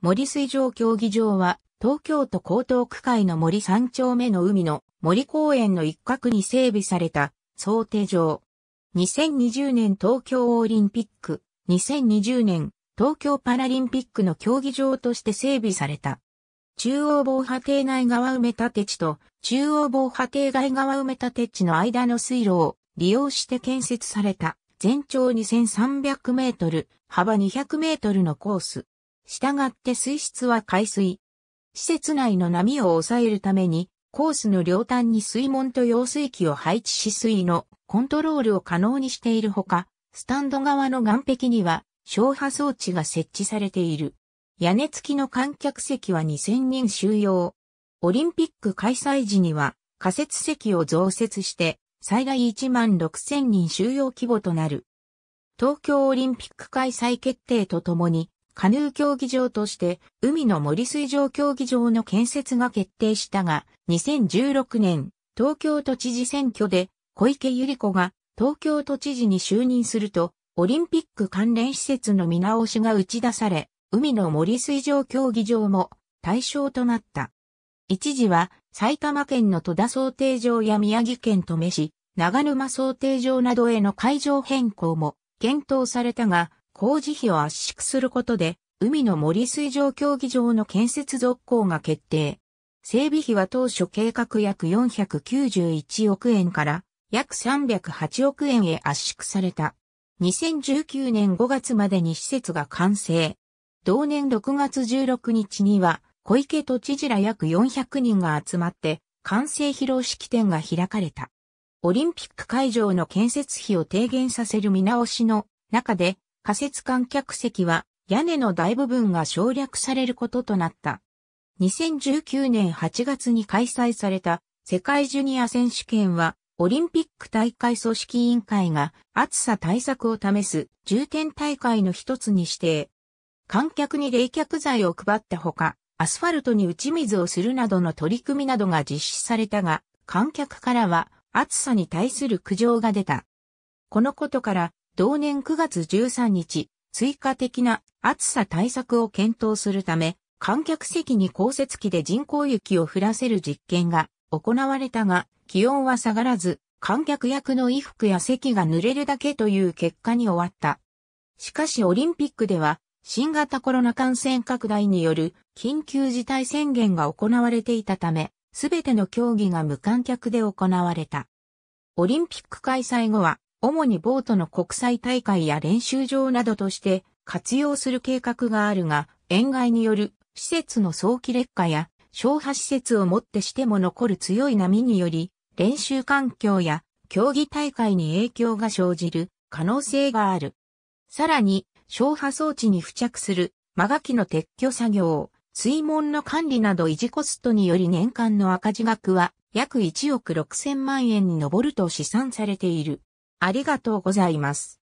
森水上競技場は、東京都江東区海の森3丁目の海の森公園の一角に整備された漕艇場。2020年東京オリンピック、2020年東京パラリンピックの競技場として整備された。中央防波堤内側埋め立て地と中央防波堤外側埋め立て地の間の水路を利用して建設された全長2300メートル、幅200メートルのコース。したがって水質は海水。施設内の波を抑えるためにコースの両端に水門と揚水器を配置し水位のコントロールを可能にしているほか、スタンド側の岸壁には消波装置が設置されている。屋根付きの観客席は2000人収容。オリンピック開催時には仮設席を増設して最大1万6000人収容規模となる。東京オリンピック開催決定とともにカヌー競技場として海の森水上競技場の建設が決定したが2016年東京都知事選挙で小池百合子が東京都知事に就任するとオリンピック関連施設の見直しが打ち出され海の森水上競技場も対象となった。一時は埼玉県の戸田漕艇場や宮城県登米市、長沼漕艇場などへの会場変更も検討されたが、工事費を圧縮することで、海の森水上競技場の建設続行が決定。整備費は当初計画約491億円から約308億円へ圧縮された。2019年5月までに施設が完成。同年6月16日には小池都知事ら約400人が集まって完成披露式典が開かれた。オリンピック会場の建設費を低減させる見直しの中で仮設観客席は屋根の大部分が省略されることとなった。2019年8月に開催された世界ジュニア選手権はオリンピック大会組織委員会が暑さ対策を試す重点大会の一つに指定。観客に冷却剤を配ったほか、アスファルトに打ち水をするなどの取り組みなどが実施されたが、観客からは暑さに対する苦情が出た。このことから、同年9月13日、追加的な暑さ対策を検討するため、観客席に降雪機で人工雪を降らせる実験が行われたが、気温は下がらず、観客役の衣服や席が濡れるだけという結果に終わった。しかしオリンピックでは、新型コロナ感染拡大による緊急事態宣言が行われていたため、すべての競技が無観客で行われた。オリンピック開催後は、主にボートの国際大会や練習場などとして活用する計画があるが、塩害による施設の早期劣化や消波施設をもってしても残る強い波により、練習環境や競技大会に影響が生じる可能性がある。さらに、消波装置に付着するマガキの撤去作業、水門の管理など維持コストにより年間の赤字額は約1億6000万円に上ると試算されている。ありがとうございます。